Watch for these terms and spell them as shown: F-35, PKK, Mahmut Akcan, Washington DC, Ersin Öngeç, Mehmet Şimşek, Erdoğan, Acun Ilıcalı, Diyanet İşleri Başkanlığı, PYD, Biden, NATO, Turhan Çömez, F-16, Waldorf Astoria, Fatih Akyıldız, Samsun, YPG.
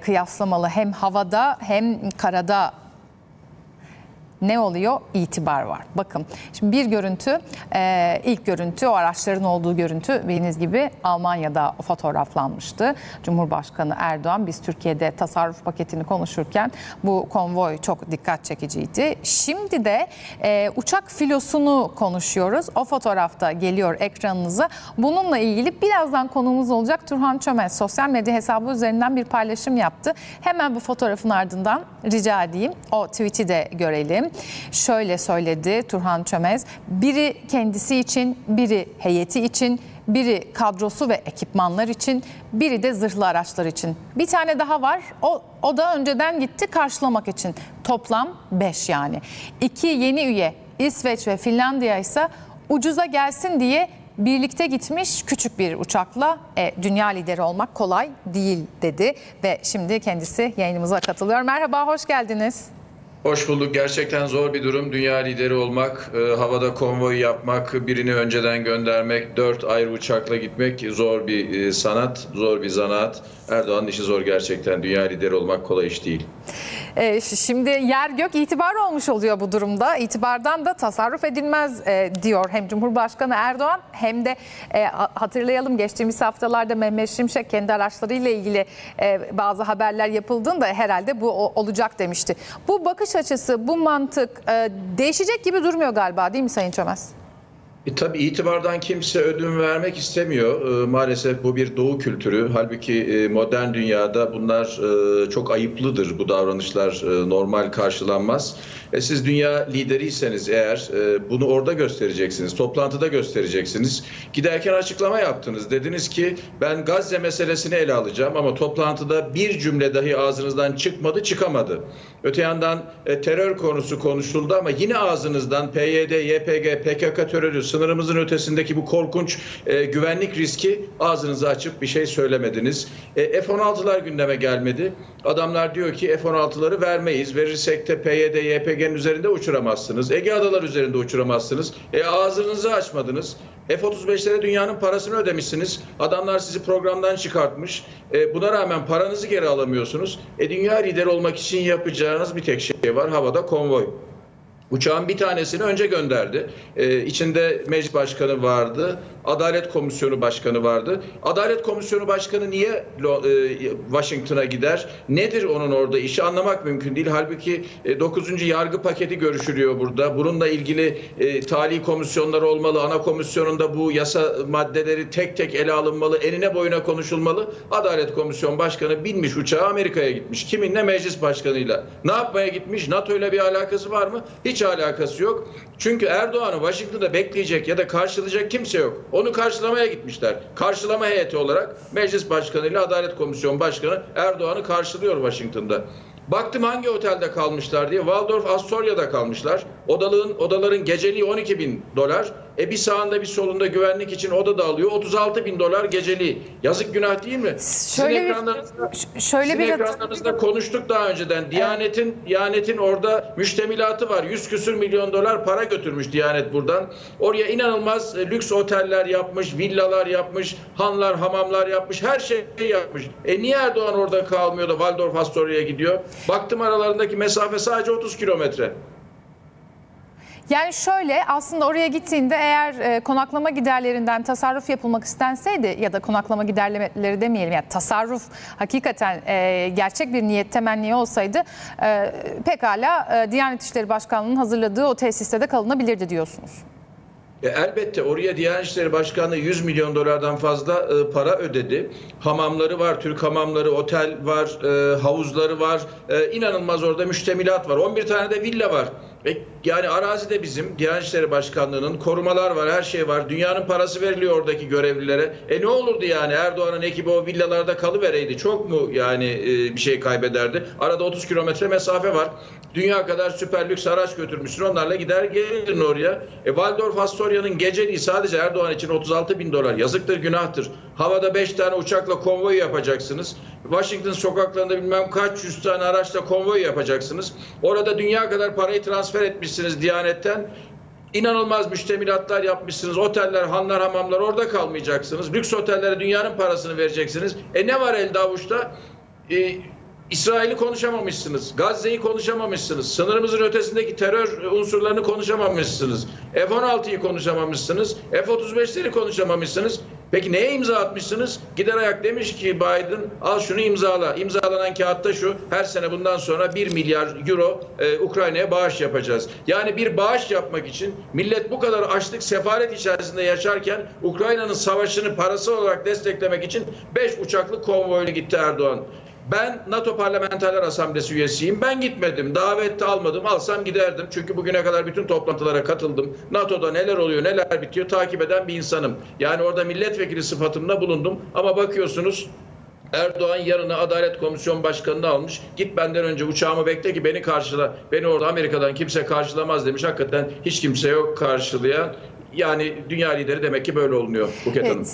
kıyaslamalı hem havada hem karada ne oluyor? İtibar var. Bakın şimdi bir görüntü, ilk görüntü, o araçların olduğu görüntü bildiğiniz gibi Almanya'da fotoğraflanmıştı. Cumhurbaşkanı Erdoğan, biz Türkiye'de tasarruf paketini konuşurken bu konvoy çok dikkat çekiciydi. Şimdi de uçak filosunu konuşuyoruz. O fotoğrafta geliyor ekranınıza. Bununla ilgili birazdan konuğumuz olacak Turhan Çömez. Sosyal medya hesabı üzerinden bir paylaşım yaptı. Hemen bu fotoğrafın ardından rica edeyim. O tweet'i de görelim. Şöyle söyledi Turhan Çömez, biri kendisi için, biri heyeti için, biri kadrosu ve ekipmanlar için, biri de zırhlı araçlar için. Bir tane daha var, o da önceden gitti karşılamak için. Toplam 5 yani. 2 yeni üye İsveç ve Finlandiya ise ucuza gelsin diye birlikte gitmiş küçük bir uçakla. Dünya lideri olmak kolay değil dedi ve şimdi kendisi yayınımıza katılıyor. Merhaba, hoş geldiniz. Hoş bulduk. Gerçekten zor bir durum. Dünya lideri olmak, havada konvoy yapmak, birini önceden göndermek, 4 ayrı uçakla gitmek zor bir sanat, zor bir zanaat. Erdoğan'ın işi zor gerçekten. Dünya lideri olmak kolay iş değil. Şimdi yer gök itibar olmuş oluyor bu durumda. İtibardan da tasarruf edilmez diyor hem Cumhurbaşkanı Erdoğan hem de hatırlayalım geçtiğimiz haftalarda Mehmet Şimşek kendi araçlarıyla ilgili bazı haberler yapıldığında herhalde bu olacak demişti. Bu bakış açısı, bu mantık değişecek gibi durmuyor galiba, değil mi Sayın Çömez? Tabii itibardan kimse ödün vermek istemiyor. Maalesef bu bir doğu kültürü. Halbuki modern dünyada bunlar çok ayıplıdır. Bu davranışlar normal karşılanmaz. Siz dünya lideriyseniz eğer bunu orada göstereceksiniz. Toplantıda göstereceksiniz. Giderken açıklama yaptınız. Dediniz ki ben Gazze meselesini ele alacağım ama toplantıda bir cümle dahi ağzınızdan çıkamadı. Öte yandan terör konusu konuşuldu ama yine ağzınızdan PYD, YPG, PKK terörü, sınırımızın ötesindeki bu korkunç güvenlik riski ağzınızı açıp bir şey söylemediniz. F-16'lar gündeme gelmedi. Adamlar diyor ki F-16'ları vermeyiz. Verirsek de PYD, YPG'nin üzerinde uçuramazsınız. Ege Adaları üzerinde uçuramazsınız. Ağzınızı açmadınız. F-35'lere dünyanın parasını ödemişsiniz. Adamlar sizi programdan çıkartmış. Buna rağmen paranızı geri alamıyorsunuz. Dünya lideri olmak için yapacağınız bir tek şey var. Havada konvoy. Uçağın bir tanesini önce gönderdi. İçinde meclis başkanı vardı, Adalet Komisyonu Başkanı vardı. Adalet Komisyonu Başkanı niye Washington'a gider? Nedir onun orada işi anlamak mümkün değil. Halbuki 9. yargı paketi görüşülüyor burada. Bununla ilgili tali komisyonlar olmalı. Ana komisyonunda bu yasa maddeleri tek tek ele alınmalı, enine boyuna konuşulmalı. Adalet Komisyonu Başkanı binmiş uçağa Amerika'ya gitmiş. Kiminle? Meclis Başkanı'yla. Ne yapmaya gitmiş? NATO ile bir alakası var mı? Hiç alakası yok. Çünkü Erdoğan'ı Washington'da bekleyecek ya da karşılayacak kimse yok. Onu karşılamaya gitmişler. Karşılama heyeti olarak Meclis Başkanı ile Adalet Komisyonu Başkanı Erdoğan'ı karşılıyor Washington'da. Baktım hangi otelde kalmışlar diye. Waldorf Astoria'da kalmışlar. Odaların geceliği $12.000. Bir sağında bir solunda güvenlik için oda da alıyor. $36.000 geceliği. Yazık, günah değil mi? Sizin ekranlarınızda konuştuk daha önceden. Diyanet'in orada müştemilatı var. 100 küsür milyon dolar para götürmüş Diyanet buradan. Oraya inanılmaz lüks oteller yapmış, villalar yapmış, hanlar, hamamlar yapmış, her şeyi yapmış. Niye Erdoğan orada kalmıyor da Waldorf Astoria'ya gidiyor? Baktım aralarındaki mesafe sadece 30 kilometre. Yani şöyle, aslında oraya gittiğinde eğer konaklama giderlerinden tasarruf yapılmak istenseydi ya da konaklama giderleri demeyelim, yani tasarruf hakikaten gerçek bir niyet, temenni olsaydı pekala Diyanet İşleri Başkanlığı'nın hazırladığı o tesiste de kalınabilirdi diyorsunuz. Elbette oraya Diyanet İşleri Başkanlığı $100 milyon fazla para ödedi. Hamamları var, Türk hamamları, otel var, havuzları var. İnanılmaz orada müştemilat var. 11 tane de villa var. Yani arazi de bizim, Diyanet İşleri Başkanlığı'nın, korumalar var, her şey var. Dünyanın parası veriliyor oradaki görevlilere. Ne olurdu yani, Erdoğan'ın ekibi o villalarda kalıvereydi. Çok mu yani bir şey kaybederdi? Arada 30 kilometre mesafe var. Dünya kadar süper lüks araç götürmüşsün, onlarla gider gelirdin oraya. Waldorf Astoria'nın geceliği sadece Erdoğan için $36.000. Yazıktır, günahtır. Havada 5 tane uçakla konvoy yapacaksınız. Washington sokaklarında bilmem kaç yüz tane araçla konvoy yapacaksınız. Orada dünya kadar parayı transfer etmişsiniz Diyanet'ten. İnanılmaz müştemilatlar yapmışsınız. Oteller, hanlar, hamamlar, orada kalmayacaksınız. Lüks otellere dünyanın parasını vereceksiniz. Ne var elde avuçta? İsrail'i konuşamamışsınız, Gazze'yi konuşamamışsınız, sınırımızın ötesindeki terör unsurlarını konuşamamışsınız, F-16'yı konuşamamışsınız, F-35'leri konuşamamışsınız. Peki neye imza atmışsınız? Gider ayak demiş ki Biden, al şunu imzala. İmzalanan kağıtta şu, her sene bundan sonra 1 milyar euro Ukrayna'ya bağış yapacağız. Yani bir bağış yapmak için millet bu kadar açlık, sefalet içerisinde yaşarken Ukrayna'nın savaşını parası olarak desteklemek için 5 uçaklı konvoyla gitti Erdoğan. Ben NATO Parlamenterler Asamblesi üyesiyim. Ben gitmedim. Davette almadım. Alsam giderdim. Çünkü bugüne kadar bütün toplantılara katıldım. NATO'da neler oluyor, neler bitiyor takip eden bir insanım. Yani orada milletvekili sıfatımla bulundum. Ama bakıyorsunuz Erdoğan yarına Adalet Komisyon Başkanı'nı almış. Git benden önce uçağımı bekle ki beni karşıla. Beni orada Amerika'dan kimse karşılamaz demiş. Hakikaten hiç kimse yok karşılayan. Yani dünya lideri demek ki böyle olunuyor Buket Hanım.